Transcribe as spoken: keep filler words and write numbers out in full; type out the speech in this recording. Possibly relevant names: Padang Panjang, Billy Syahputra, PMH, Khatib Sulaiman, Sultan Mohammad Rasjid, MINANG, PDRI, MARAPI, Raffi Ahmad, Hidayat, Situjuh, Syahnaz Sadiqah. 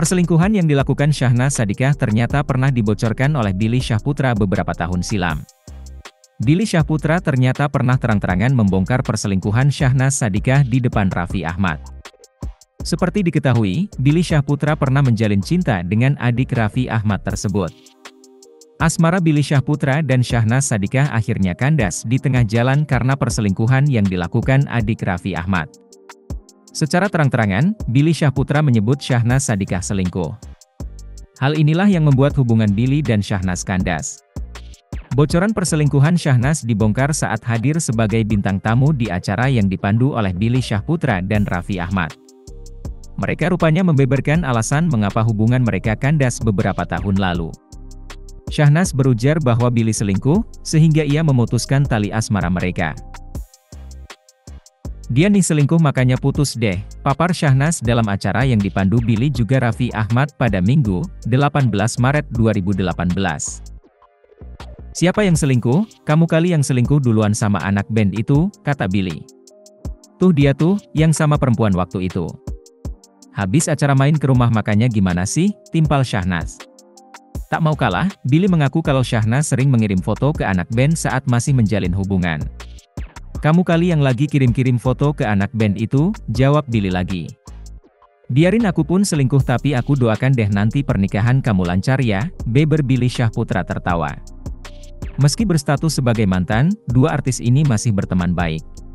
Perselingkuhan yang dilakukan Syahnaz Sadiqah ternyata pernah dibocorkan oleh Billy Syahputra beberapa tahun silam. Billy Syahputra ternyata pernah terang-terangan membongkar perselingkuhan Syahnaz Sadiqah di depan Raffi Ahmad. Seperti diketahui, Billy Syahputra pernah menjalin cinta dengan adik Raffi Ahmad tersebut. Asmara Billy Syahputra dan Syahnaz Sadiqah akhirnya kandas di tengah jalan karena perselingkuhan yang dilakukan adik Raffi Ahmad. Secara terang-terangan, Billy Syahputra menyebut Syahnaz Sadiqah selingkuh. Hal inilah yang membuat hubungan Billy dan Syahnaz kandas. Bocoran perselingkuhan Syahnaz dibongkar saat hadir sebagai bintang tamu di acara yang dipandu oleh Billy Syahputra dan Raffi Ahmad. Mereka rupanya membeberkan alasan mengapa hubungan mereka kandas beberapa tahun lalu. Syahnaz berujar bahwa Billy selingkuh, sehingga ia memutuskan tali asmara mereka. "Dia nih selingkuh makanya putus deh," papar Syahnaz dalam acara yang dipandu Billy juga Raffi Ahmad pada Minggu, delapan belas Maret dua ribu delapan belas. "Siapa yang selingkuh? Kamu kali yang selingkuh duluan sama anak band itu," kata Billy. "Tuh dia tuh, yang sama perempuan waktu itu. Habis acara main ke rumah makanya gimana sih," timpal Syahnaz. Tak mau kalah, Billy mengaku kalau Syahnaz sering mengirim foto ke anak band saat masih menjalin hubungan. "Kamu kali yang lagi kirim-kirim foto ke anak band itu," jawab Billy lagi. "Biarin aku pun selingkuh tapi aku doakan deh nanti pernikahan kamu lancar ya," beber Billy Syahputra tertawa. Meski berstatus sebagai mantan, dua artis ini masih berteman baik.